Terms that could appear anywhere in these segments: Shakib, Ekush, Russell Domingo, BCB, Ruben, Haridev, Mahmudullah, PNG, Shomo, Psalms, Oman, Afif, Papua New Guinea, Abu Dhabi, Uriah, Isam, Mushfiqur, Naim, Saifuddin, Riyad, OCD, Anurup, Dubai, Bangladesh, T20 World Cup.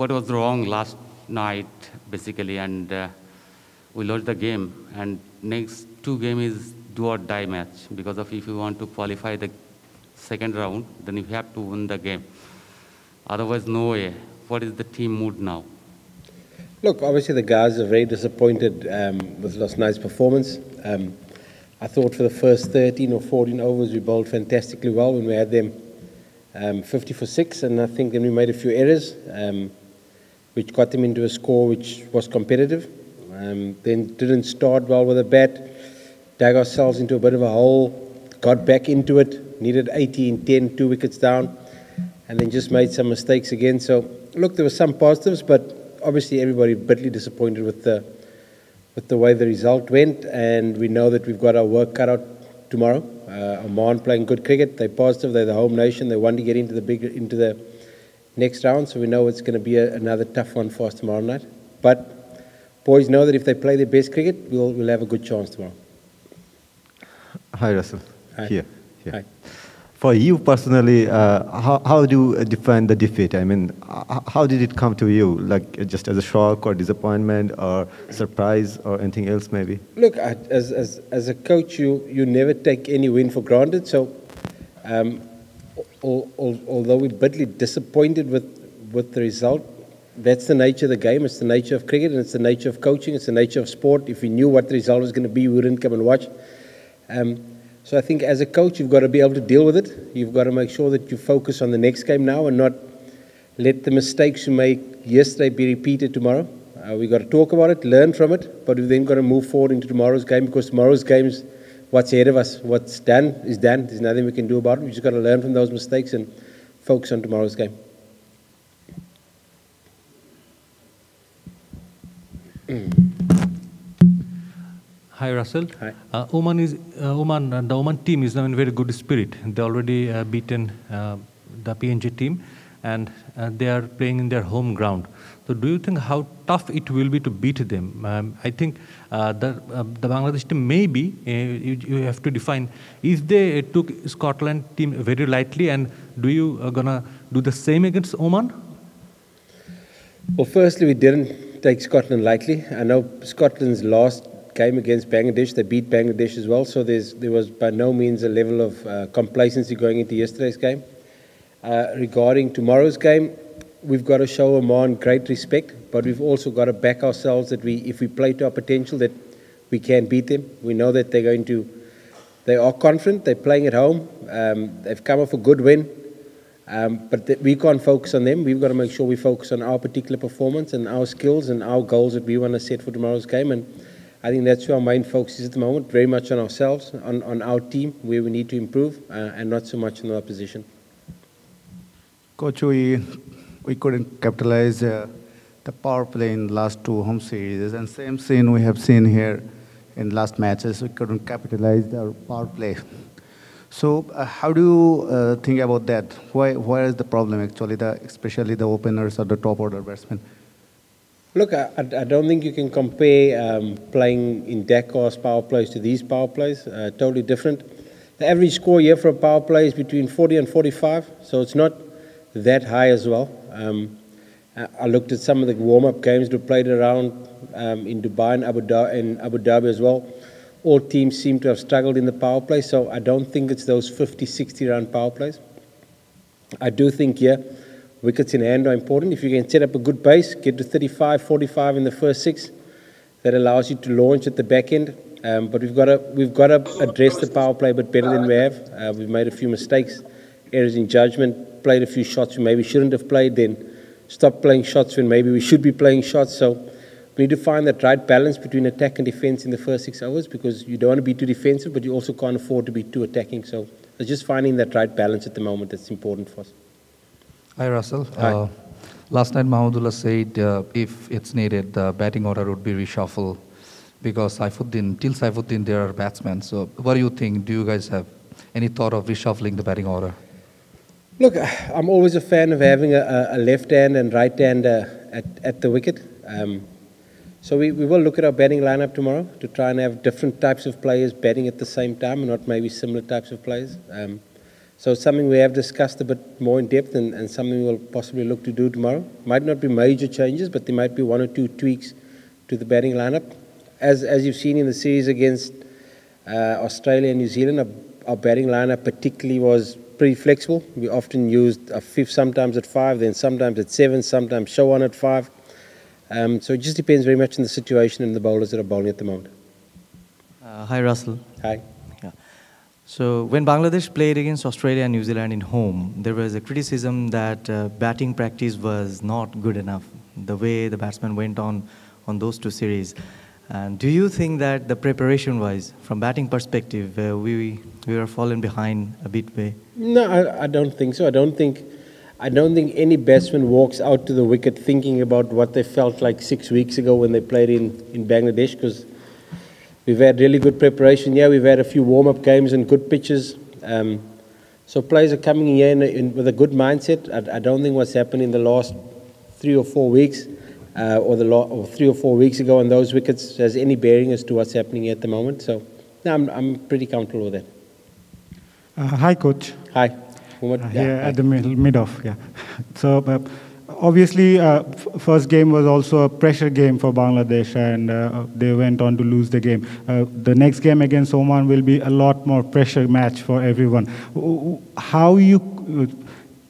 what was wrong last night, basically, and we lost the game. And next two games is do or die match, because of if you want to qualify the second round, then you have to win the game. Otherwise, no way. What is the team mood now? Look, obviously the guys are very disappointed with last night's performance. I thought for the first 13 or 14 overs, we bowled fantastically well when we had them 50 for 6, and I think then we made a few errors, which got them into a score which was competitive. Then didn't start well with a bat, dug ourselves into a bit of a hole, got back into it, needed 80 in 10, 2 wickets down, and then just made some mistakes again. So, look, there were some positives, but obviously everybody bitterly disappointed with the way the result went, and we know that we've got our work cut out tomorrow. Oman playing good cricket, they're positive, they're the home nation, they want to get into the next round, so we know it's going to be another tough one for us tomorrow night. But boys know that if they play their best cricket, we'll have a good chance tomorrow. Hi Russell. Hi. Here. Hi. For you personally, how do you define the defeat? I mean, how did it come to you? Like, just as a shock or disappointment or surprise or anything else maybe? Look, as a coach, you never take any win for granted. So, although we're bitterly disappointed with the result, that's the nature of the game. It's the nature of cricket, and it's the nature of coaching. It's the nature of sport. If we knew what the result was going to be, we wouldn't come and watch. So I think as a coach, you've got to be able to deal with it. You've got to make sure that you focus on the next game now and not let the mistakes you made yesterday be repeated tomorrow. We've got to talk about it, learn from it, but we've then got to move forward into tomorrow's game, because tomorrow's game is what's ahead of us. What's done. There's nothing we can do about it. We've just got to learn from those mistakes and focus on tomorrow's game. Hi Russell. Hi. The Oman team is now in very good spirit. They already beaten the PNG team, and they are playing in their home ground. So, do you think how tough it will be to beat them? I think the Bangladesh team maybe you have to define if they took Scotland team very lightly, and do you gonna do the same against Oman? Well, firstly, we didn't take Scotland lightly. I know Scotland's last game against Bangladesh, they beat Bangladesh as well, so there was by no means a level of complacency going into yesterday's game. Regarding tomorrow's game, we've got to show Oman great respect, but we've also got to back ourselves that if we play to our potential, that we can beat them. We know that they are confident, they're playing at home, they've come off a good win, but we can't focus on them. We've got to make sure we focus on our particular performance and our skills and our goals that we want to set for tomorrow's game. And I think that's where our main focus is at the moment, very much on ourselves, on our team, where we need to improve, and not so much on our opposition. Coach, we couldn't capitalize the power play in the last two home series, and same scene we have seen here in last matches. We couldn't capitalize the power play. So how do you think about that? Where is the problem actually, especially the openers or the top order batsmen? Look, I don't think you can compare playing in Dakar's power plays to these power plays. Totally different. The average score here for a power play is between 40 and 45, so it's not that high as well. I looked at some of the warm-up games that played around in Dubai and Abu Dhabi as well. All teams seem to have struggled in the power play, so I don't think it's those 50, 60-round power plays. I do think here, wickets in hand are important. If you can set up a good base, get to 35, 45 in the first 6, that allows you to launch at the back end. But we've got to address the power play a bit better than we have. We've made a few mistakes, errors in judgment, played a few shots we maybe shouldn't have played, then stopped playing shots when maybe we should be playing shots. So we need to find that right balance between attack and defence in the first 6 overs, because you don't want to be too defensive, but you also can't afford to be too attacking. So it's just finding that right balance at the moment that's important for us. Hi Russell. Hi. Last night Mahmudullah said if it's needed, the batting order would be reshuffled, because till Saifuddin there are batsmen. So what do you think? Do you guys have any thought of reshuffling the batting order? Look, I'm always a fan of having a left hand and right hand at the wicket. So we will look at our batting lineup tomorrow to try and have different types of players batting at the same time, and not maybe similar types of players. So it's something we have discussed a bit more in depth and something we'll possibly look to do tomorrow. Might not be major changes, but there might be one or two tweaks to the batting lineup. As you've seen in the series against Australia and New Zealand, our batting lineup particularly was pretty flexible. We often used Afif sometimes at 5, then sometimes at 7, sometimes Shomo at 5. So it just depends very much on the situation and the bowlers that are bowling at the moment. Hi, Russell. Hi. So when Bangladesh played against Australia and New Zealand in home, there was a criticism that batting practice was not good enough, the way the batsmen went on those two series. And do you think that the preparation-wise, from batting perspective, we were fallen behind a bit way? No, I don't think so. I don't think any batsman walks out to the wicket thinking about what they felt like 6 weeks ago when they played in Bangladesh, because we've had really good preparation here. We've had a few warm-up games and good pitches. So players are coming here with a good mindset. I don't think what's happened in the last 3 or 4 weeks or 3 or 4 weeks ago on those wickets has any bearing as to what's happening here at the moment. So no, I'm pretty comfortable with that. Hi, Coach. Hi. Hi. At the mid-off, yeah. So obviously, first game was also a pressure game for Bangladesh, and they went on to lose the game. The next game against Oman will be a lot more pressure match for everyone. How you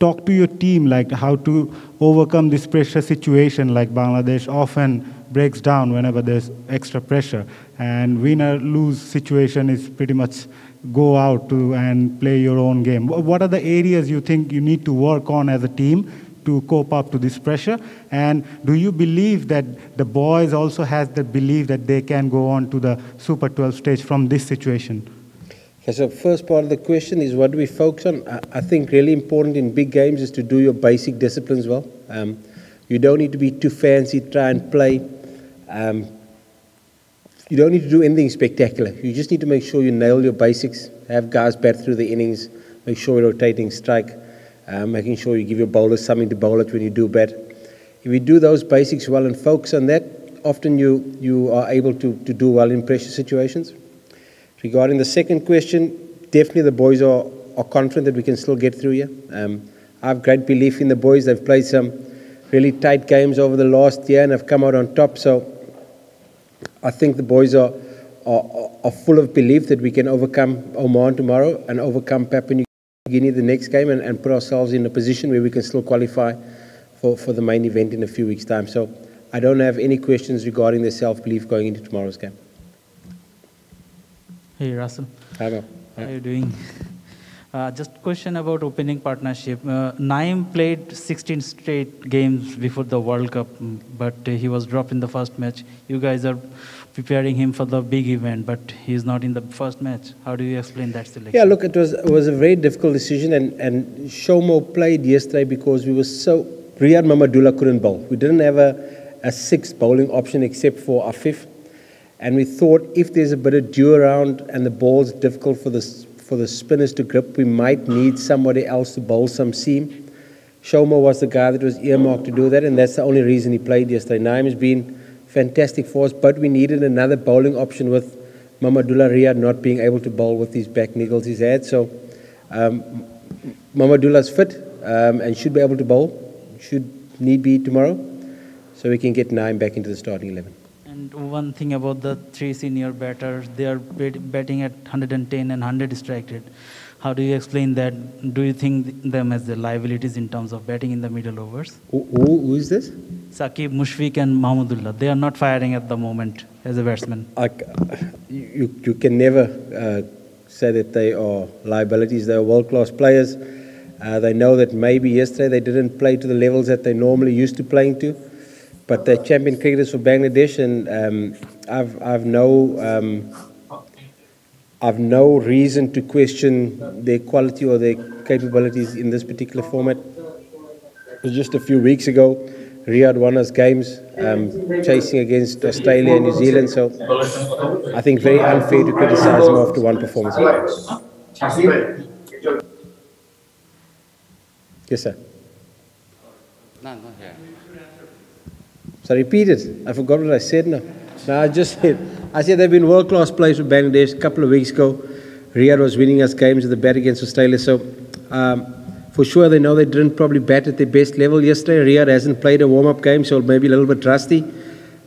talk to your team, like how to overcome this pressure situation, like Bangladesh often breaks down whenever there's extra pressure, and win-or-lose situation is pretty much go out to and play your own game. What are the areas you think you need to work on as a team to cope up to this pressure? And do you believe that the boys also has the belief that they can go on to the Super 12 stage from this situation? Okay, so first part of the question is what do we focus on? I think really important in big games is to do your basic disciplines well. You don't need to be too fancy, try and play. You don't need to do anything spectacular. You just need to make sure you nail your basics, have guys bat through the innings, make sure you're rotating strike, making sure you give your bowlers something to bowl at when you do bat. If you do those basics well and focus on that, often you are able to do well in pressure situations. Regarding the second question, definitely the boys are confident that we can still get through here. I have great belief in the boys. They've played some really tight games over the last year and have come out on top. So I think the boys are full of belief that we can overcome Oman tomorrow and overcome Papua New Guinea the next game and put ourselves in a position where we can still qualify for the main event in a few weeks' time. So I don't have any questions regarding their self-belief going into tomorrow's game. Hey, Russell. Hi, Bob. How are you doing? Just a question about opening partnership. Naim played 16 straight games before the World Cup, but he was dropped in the first match. You guys are preparing him for the big event, but he's not in the first match. How do you explain that selection? Yeah, look, it was a very difficult decision, and Shomo played yesterday because we were so... Riyad Mahmudullah couldn't bowl. We didn't have a sixth bowling option except for Afif, and we thought if there's a bit of dew around and the ball's difficult for the spinners to grip, we might need somebody else to bowl some seam. Shomo was the guy that was earmarked to do that, and that's the only reason he played yesterday. Naim has been fantastic for us, but we needed another bowling option with Mahmudullah Riyad not being able to bowl with these back niggles he's had. So Mahmudullah's fit and should be able to bowl, should need be tomorrow, so we can get Naim back into the starting 11. One thing about the three senior batters, they are batting at 110 and 100 strike rate. How do you explain that? Do you think them as the liabilities in terms of batting in the middle overs? Who is this? Shakib, Mushfiqur and Mahmudullah. They are not firing at the moment as a batsman. You can never say that they are liabilities. They are world-class players. They know that maybe yesterday they didn't play to the levels that they normally used to playing to. But they're champion cricketers for Bangladesh, and I've no reason to question their quality or their capabilities in this particular format. Just a few weeks ago, Riyad won us games chasing against Australia and New Zealand, so I think very unfair to criticize him after one performance. Yes, sir. No, not here. So I repeat it. I forgot what I said now. No, I said they've been world-class players for Bangladesh a couple of weeks ago. Riyad was winning us games at the bat against Australia. So For sure, they know they didn't probably bat at their best level yesterday. Riyad hasn't played a warm-up game, so maybe a little bit rusty.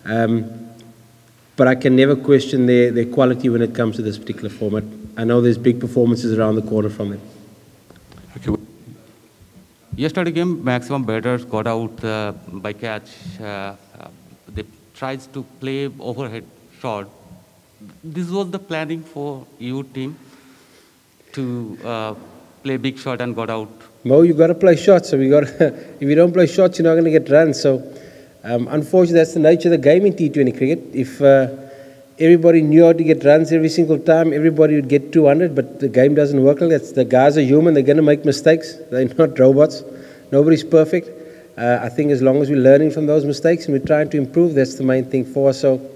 But I can never question their quality when it comes to this particular format. I know there's big performances around the corner from them. Okay. Yesterday game, maximum batters got out by catch. They tried to play overhead shot. This was the planning for your team to play big shot and got out. Mo, you got to play shots. So we got. If you don't play shots, you're not going to get runs. So, unfortunately, that's the nature of the game in T20 cricket. If everybody knew how to get runs every single time, everybody would get 200. But the game doesn't work like that. The guys are human. They're going to make mistakes. They're not robots. Nobody's perfect. I think as long as we're learning from those mistakes and we're trying to improve, that's the main thing for us. So.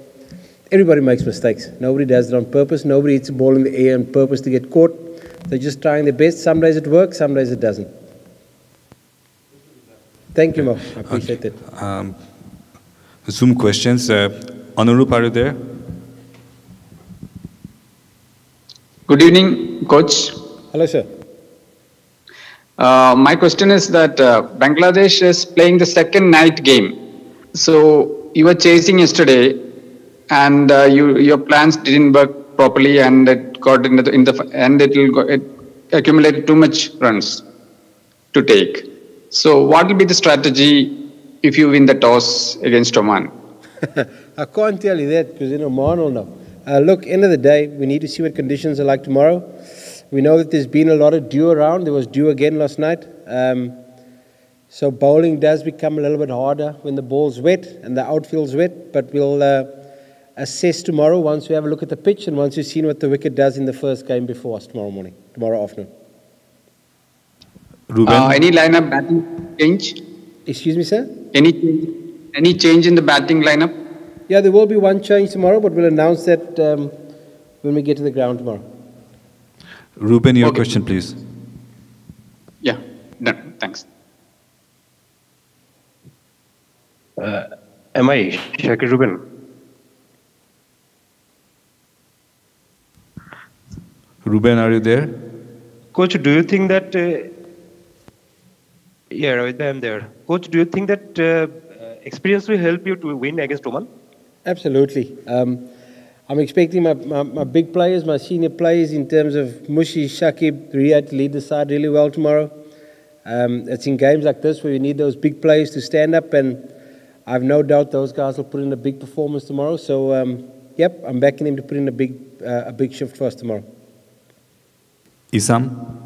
Everybody makes mistakes. Nobody does it on purpose. Nobody hits a ball in the air on purpose to get caught. They're just trying their best. Some days it works, some days it doesn't. Thank you, Mo. I appreciate it. Zoom questions. Anurup, are you there? Good evening, Coach. Hello, sir. My question is that Bangladesh is playing the second night game. So you were chasing yesterday. And your plans didn't work properly, and it got it accumulated too much runs to take. So, what will be the strategy if you win the toss against Oman? I can't tell you that because Oman will know. Look, end of the day, we need to see what conditions are like tomorrow. We know that there's been a lot of dew around. There was dew again last night. So bowling does become a little bit harder when the ball's wet and the outfield's wet. But we'll. Assess tomorrow once we have a look at the pitch and once you've seen what the wicket does in the first game before us tomorrow afternoon. Ruben? Any lineup batting change? Excuse me, sir? Any change in the batting lineup? Yeah, there will be one change tomorrow, but we'll announce that when we get to the ground tomorrow. Ruben, your question, please. Yeah, done. Thanks. Am I Shakib Ruben? Ruben, are you there? Coach, do you think that... yeah, I'm there. Coach, do you think that experience will help you to win against Oman? Absolutely. I'm expecting my big players, my senior players, in terms of Mushi, Shakib, Riyad to lead the side really well tomorrow. It's in games like this where you need those big players to stand up, and I have no doubt those guys will put in a big performance tomorrow. So, yep, I'm backing them to put in a big shift for us tomorrow. Isam?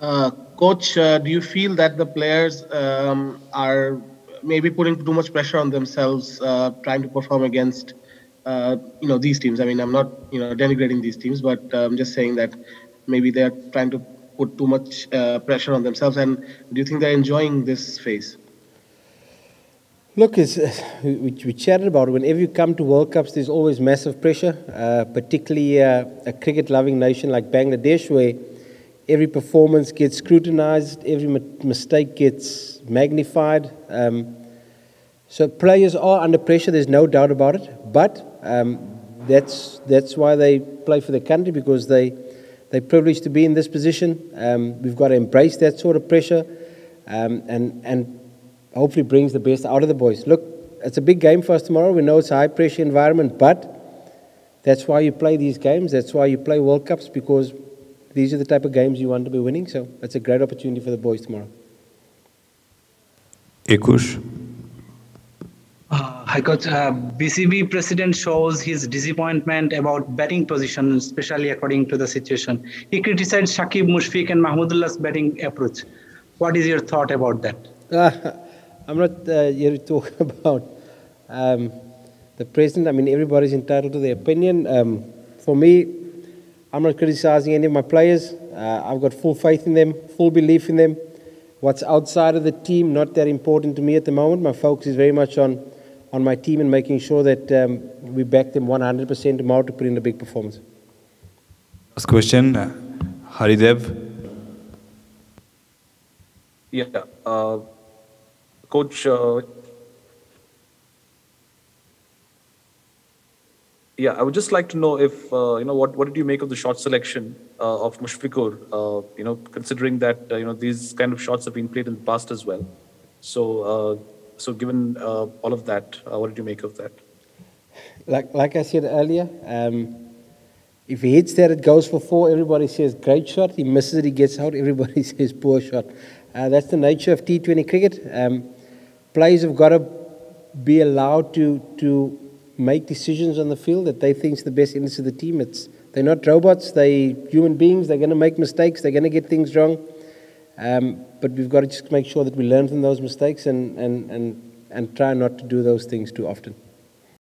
Coach, do you feel that the players are maybe putting too much pressure on themselves trying to perform against these teams? I mean, I'm not denigrating these teams, but I'm just saying that maybe they're trying to put too much pressure on themselves. And do you think they're enjoying this phase? Look, we chatted about it. Whenever you come to World Cups, there's always massive pressure, particularly a cricket-loving nation like Bangladesh, where every performance gets scrutinized, every mistake gets magnified. So players are under pressure, there's no doubt about it. But that's why they play for the country, because they're privileged to be in this position. We've got to embrace that sort of pressure and hopefully brings the best out of the boys. Look, it's a big game for us tomorrow. We know it's a high-pressure environment, but that's why you play these games. That's why you play World Cups, because these are the type of games you want to be winning. So it's a great opportunity for the boys tomorrow. Ekush? Hi, Coach. BCB president shows his disappointment about batting position, especially according to the situation. He criticized Shakib, Mushfiq and Mahmudullah's batting approach. What is your thought about that? I'm not here to talk about the president. I mean, everybody's entitled to their opinion. For me, I'm not criticizing any of my players. I've got full faith in them, full belief in them. What's outside of the team, not that important to me at the moment. My focus is very much on my team and making sure that we back them 100% tomorrow to put in a big performance. Last question, Haridev. Yeah, Coach, Yeah, I would just like to know if what did you make of the shot selection of Mushfiqur? Considering that these kind of shots have been played in the past as well. So given all of that, what did you make of that? Like I said earlier, if he hits there, it goes for four. Everybody says great shot. He misses it, he gets out. Everybody says poor shot. That's the nature of T20 cricket. Players have got to be allowed to make decisions on the field that they think is the best interest of the team. They're not robots. They're human beings. They're going to make mistakes. They're going to get things wrong. But we've got to just make sure that we learn from those mistakes and try not to do those things too often.